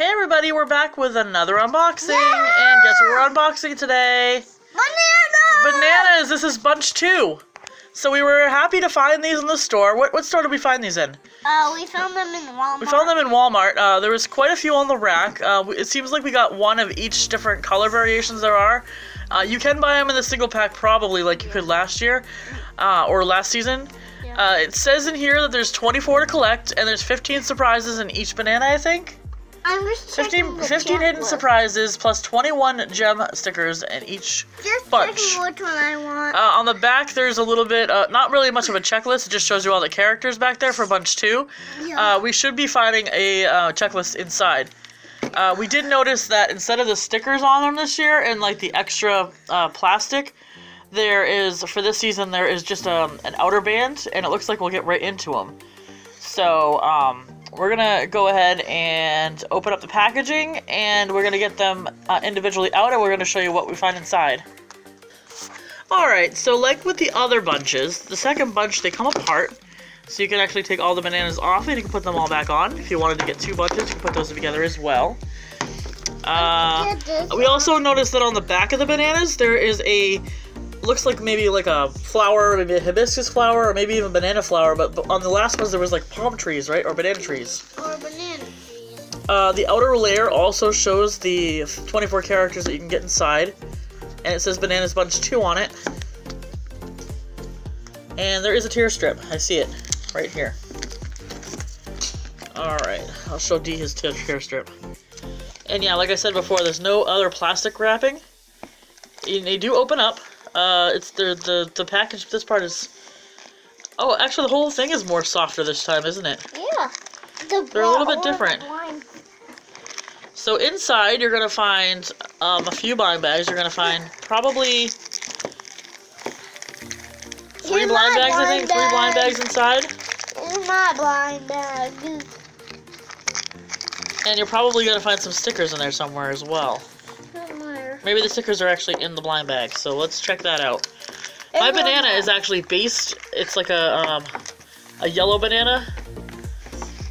Hey everybody, we're back with another unboxing, and guess what we're unboxing today? Bananas! This is Bunch 2. So we were happy to find these in the store. What store did we find these in? We found them in Walmart. We found them in Walmart. There was quite a few on the rack. It seems like we got one of each different color variations there are. You can buy them in the single pack probably like you could last year, or last season. It says in here that there's 24 to collect, and there's 15 surprises in each banana, I think. I'm just 15 hidden surprises plus 21 gem stickers in each bunch. Just checking which one I want. On the back, there's a little bit, not really much of a checklist. It just shows you all the characters back there for Bunch 2. Yeah. We should be finding a checklist inside. We did notice that instead of the stickers on them this year and like the extra plastic, there is, for this season, there is just an outer band, and it looks like we'll get right into them. So, we're going to go ahead and open up the packaging, and we're going to get them individually out, and we're going to show you what we find inside. Alright, so like with the other bunches, the second bunch, they come apart. So you can actually take all the bananas off, and you can put them all back on. If you wanted to get two bunches, you can put those together as well. We also noticed that on the back of the bananas, there is a... looks like maybe like a flower, maybe a hibiscus flower, or maybe even banana flower, but on the last ones there was like palm trees, right? Or banana trees. Or banana trees. The outer layer also shows the 24 characters that you can get inside, and it says Bananas Bunch 2 on it. And there is a tear strip. I see it. Right here. Alright, I'll show D his tear strip. And yeah, like I said before, there's no other plastic wrapping. They do open up. It's the package, this part is... oh, actually the whole thing is more softer this time, isn't it? Yeah. They're a little bit different. So inside you're going to find a few blind bags. You're going to find probably three blind bags, I think. Three blind bags inside. It's my blind bag. And you're probably going to find some stickers in there somewhere as well. Maybe the stickers are actually in the blind bag, so let's check that out. My banana is actually based, it's like a yellow banana.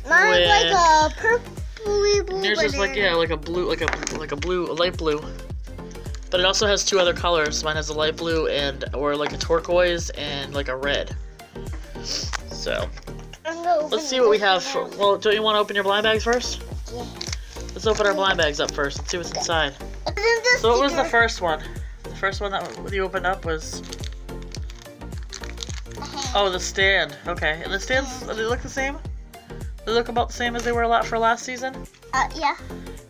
Mine's like a purpley blue banana. Yours is like, yeah, like a blue, a light blue. But it also has two other colors. Mine has a light blue and, or like a turquoise and like a red. So, let's see what we have. Well, don't you want to open your blind bags first? Yeah. Let's open our blind bags up first and see what's inside. So what was the first one? The first one that you opened up was... oh, the stand. Okay. And the stands, do they look the same? They look about the same as they were for last season? Yeah.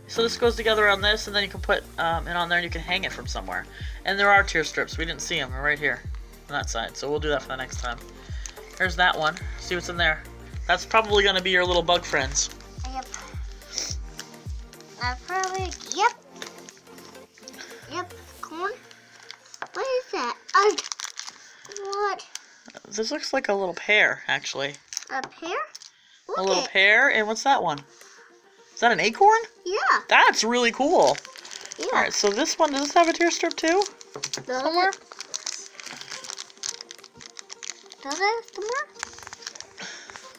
So this goes together on this, and then you can put it on there and you can hang it from somewhere. And there are tear strips. We didn't see them. They're right here on that side. So we'll do that for the next time. There's that one. See what's in there. That's probably going to be your little bug friends. Yep. Yep. Yep, come on. What is that? What? This looks like a little pear, actually. A pear? A little pear, and what's that one? Is that an acorn? Yeah. That's really cool. Yeah. All right, so this one, does this have a tear strip too? Somewhere? Does it somewhere?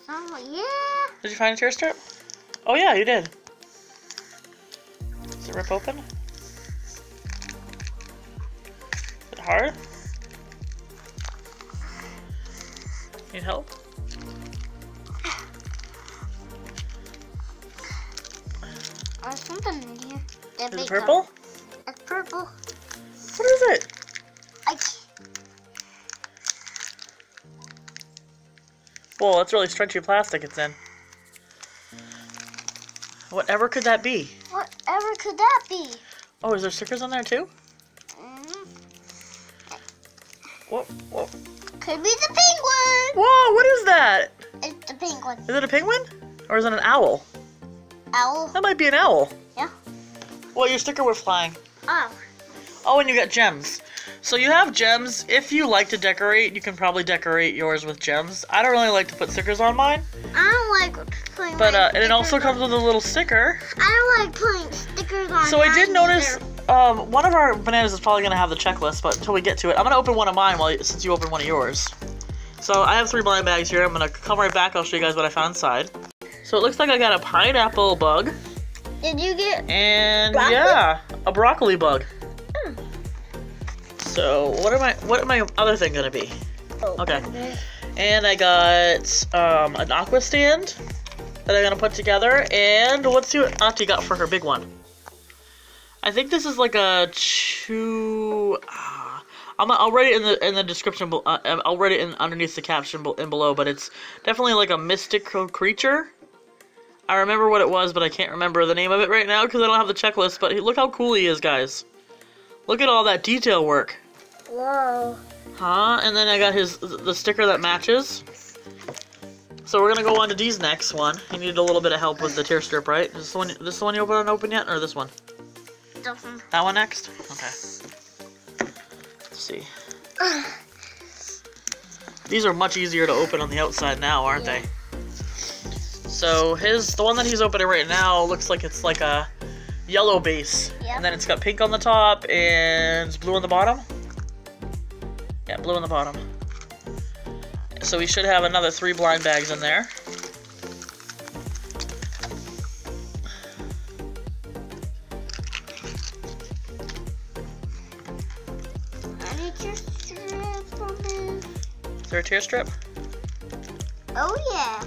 Oh, yeah. Did you find a tear strip? Oh, yeah, you did. Does it rip open? Hard? Need help? There's something in here. Is it purple? It's purple. What is it? Whoa, that's really stretchy plastic it's in. Whatever could that be? Whatever could that be? Oh, is there stickers on there too? Whoa, whoa. Could be the penguin! Whoa, what is that? It's the penguin. Is it a penguin? Or is it an owl? Owl. That might be an owl. Yeah. Well, your sticker was flying. Oh. Oh, and you got gems. So you have gems. If you like to decorate, you can probably decorate yours with gems. I don't really like to put stickers on mine. I don't like putting and it also comes with a little sticker. I don't like putting stickers on mine. So I did notice... one of our bananas is probably going to have the checklist, but until we get to it, I'm going to open one of mine since you opened one of yours. So I have three blind bags here. I'm going to come right back. I'll show you guys what I found inside. So it looks like I got a pineapple bug. Did you get broccoli? Yeah, a broccoli bug. Mm. So what am I other thing gonna be? Oh, okay. And I got an aqua stand that I'm gonna put together. And let's see what Auntie got for her big one. I think this is like a chew. I'll write it in the description. I'll write it underneath the caption in below. But it's definitely like a mystical creature. I remember what it was, but I can't remember the name of it right now because I don't have the checklist. But look how cool he is, guys! Look at all that detail work. Whoa. Huh? And then I got the sticker that matches. So we're gonna go on to Dee's next one. He needed a little bit of help with the tear strip, right? Is this the one you haven't opened yet, or this one? This one. That one next? Okay. Let's see. These are much easier to open on the outside now, aren't they? So the one that he's opening right now looks like it's like a yellow base, yep. And then it's got pink on the top and blue on the bottom. Yeah, blue on the bottom. So we should have another 3 blind bags in there. I need your strip on me. Is there a tear strip? Oh yeah.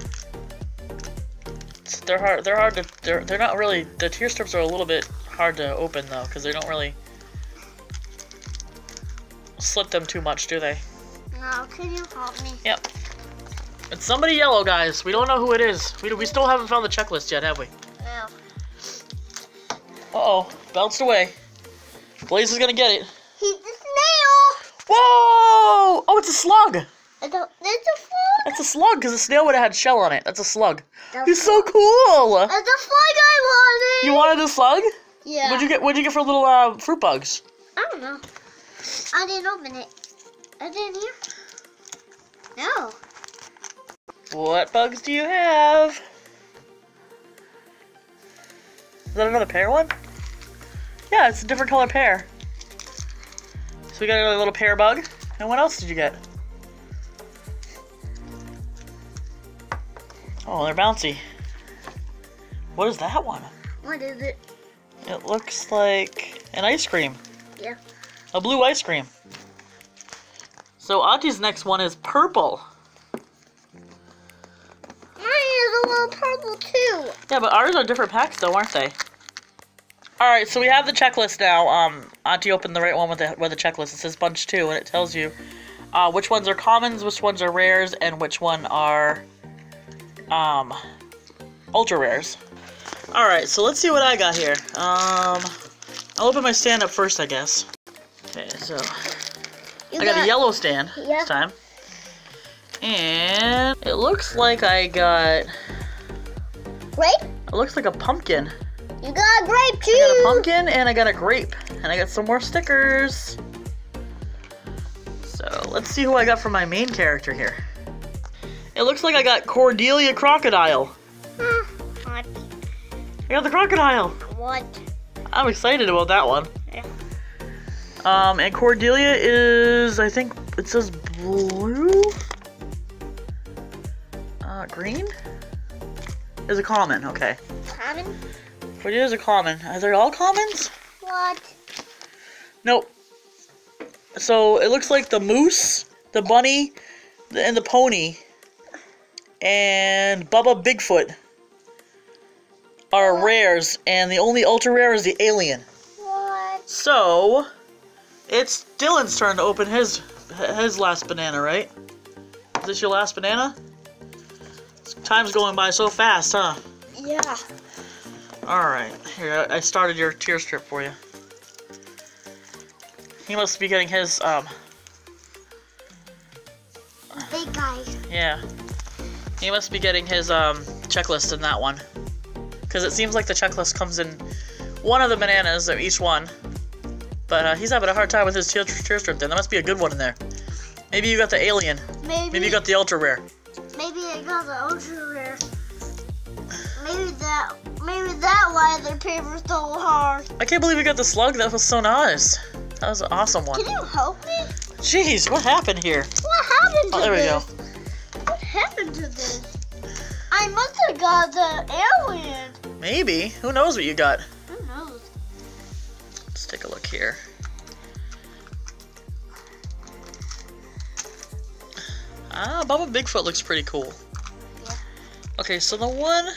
The tear strips are a little bit hard to open though, because they don't really slip them too much, do they? No, can you help me? Yep. It's somebody yellow, guys. We don't know who it is. We still haven't found the checklist yet, have we? No. Uh-oh. Bounced away. Blaze is gonna get it. He's a snail! Whoa! Oh, it's a slug! It's a slug. That's a slug because the snail would have had shell on it. That's a slug. He's so cool. That's a slug I wanted. You wanted a slug? Yeah. What'd you get for little fruit bugs? I don't know. I didn't open it. I didn't hear. No. What bugs do you have? Is that another pear one? Yeah, it's a different color pear. So we got another little pear bug. And what else did you get? Oh, they're bouncy. What is that one? What is it? It looks like an ice cream. Yeah. A blue ice cream. So Auntie's next one is purple. Mine is a little purple too. Yeah, but ours are different packs though, aren't they? Alright, so we have the checklist now. Auntie opened the right one with the checklist. It says Bunch 2 and it tells you which ones are commons, which ones are rares, and which one are ultra rares. Alright, so let's see what I got here. I'll open my stand up first, I guess. Okay, so I got a yellow stand this time. And it looks like I got... Grape? It looks like a pumpkin. You got a grape too! I got a pumpkin and I got a grape. And I got some more stickers. So let's see who I got for my main character here. It looks like I got Cordelia Crocodile. What? I got the crocodile. What? I'm excited about that one. Yeah. And Cordelia is, I think it says blue? Green? Is a common, okay. Common? Cordelia is a common. Are they all commons? What? Nope. So it looks like the moose, the bunny, and the pony, and Bubba Bigfoot are rares, and the only ultra rare is the alien. What? So... It's Dylan's turn to open his last banana, right? Is this your last banana? Time's going by so fast, huh? Yeah. Alright. Here, I started your tear strip for you. He must be getting his, big guy. Yeah. He must be getting his, checklist in that one. Because it seems like the checklist comes in one of the bananas of each one. But he's having a hard time with his tear strip then. That must be a good one in there. Maybe you got the alien. Maybe you got the ultra rare. Maybe I got the ultra rare. Maybe that why their paper's so hard. I can't believe we got the slug. That was so nice. That was an awesome one. Can you help me? Jeez, what happened here? What happened to this? Oh, there we go. What happened to this? I must have got the alien. Maybe. Who knows what you got? Who knows? Let's take a look here. Ah, Bubba Bigfoot looks pretty cool. Yeah. Okay, so the one...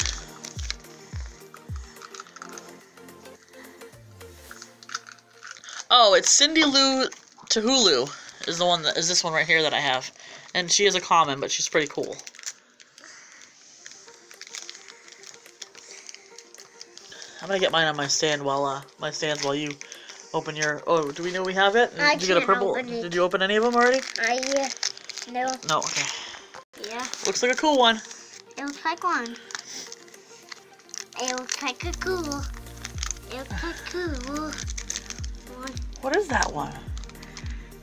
Oh, it's Cindy Lou Tohulu is the one that is this one right here that I have. And she is a common, but she's pretty cool. I'm gonna get mine on my stand while you open your... Oh, do we know we have it? Did you get a purple? Did you open any of them already? No. No, okay. Yeah. Looks like a cool one. It looks like one. It looks like a cool. It looks like cool. What is that one?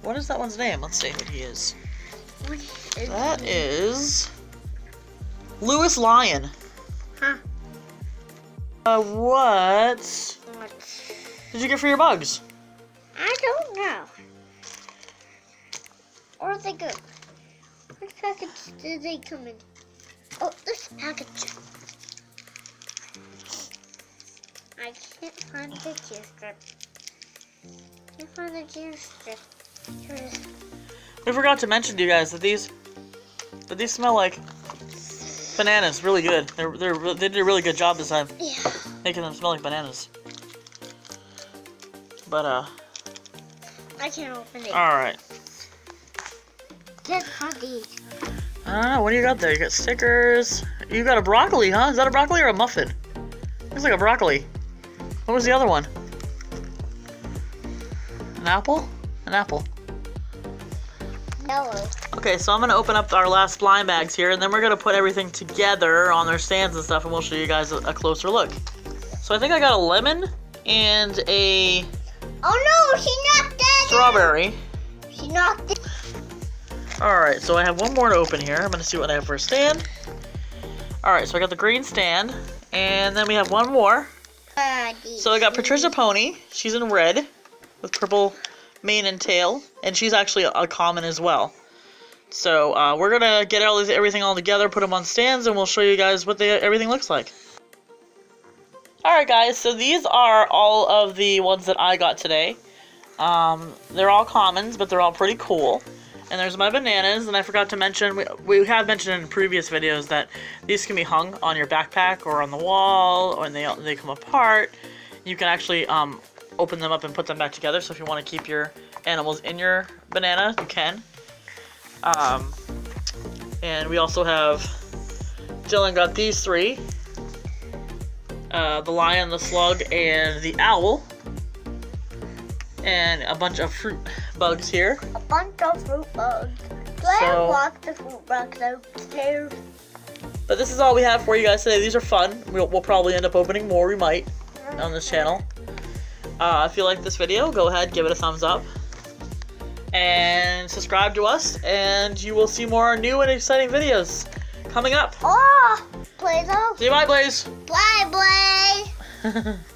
What is that one's name? Let's see what he is. What is that he? Is Lewis Lion. Huh. What did you get for your bugs? I don't know. Where did they go? What package did they come in? Oh, this package. I can't find the gear strip. We forgot to mention to you guys that these smell like bananas. Really good. They did a really good job this time, yeah, making them smell like bananas. But I can't open it. All right. Just huggy. I don't know. What do you got there? You got stickers. You got a broccoli, huh? Is that a broccoli or a muffin? Looks like a broccoli. What was the other one? An apple? An apple. No. Okay, so I'm going to open up our last blind bags here, and then we're going to put everything together on their stands and stuff, and we'll show you guys a closer look. So I think I got a lemon and a... Oh no, she knocked that strawberry. Out. She knocked it. Alright, so I have one more to open here. I'm going to see what I have for a stand. Alright, so I got the green stand, and then we have one more. So I got Patricia Pony. She's in red, with purple mane and tail, and she's actually a common as well. So we're gonna get everything all together, put them on stands, and we'll show you guys what everything looks like. All right, guys. So these are all of the ones that I got today. They're all commons, but they're all pretty cool. And there's my bananas, and I forgot to mention, we have mentioned in previous videos that these can be hung on your backpack or on the wall, or they come apart. You can actually open them up and put them back together, so if you want to keep your animals in your banana, you can. And we also have, Dylan got these three, the lion, the slug, and the owl, and a bunch of fruit bugs here. A bunch of fruit bugs. I walk the fruit bugs upstairs. But this is all we have for you guys today. These are fun. We'll probably end up opening more, we might, on this channel. If you like this video, go ahead, give it a thumbs up, and subscribe to us, and you will see more new and exciting videos coming up. Oh, Blaze. See you, bye, Blaze. Bye, Blaze.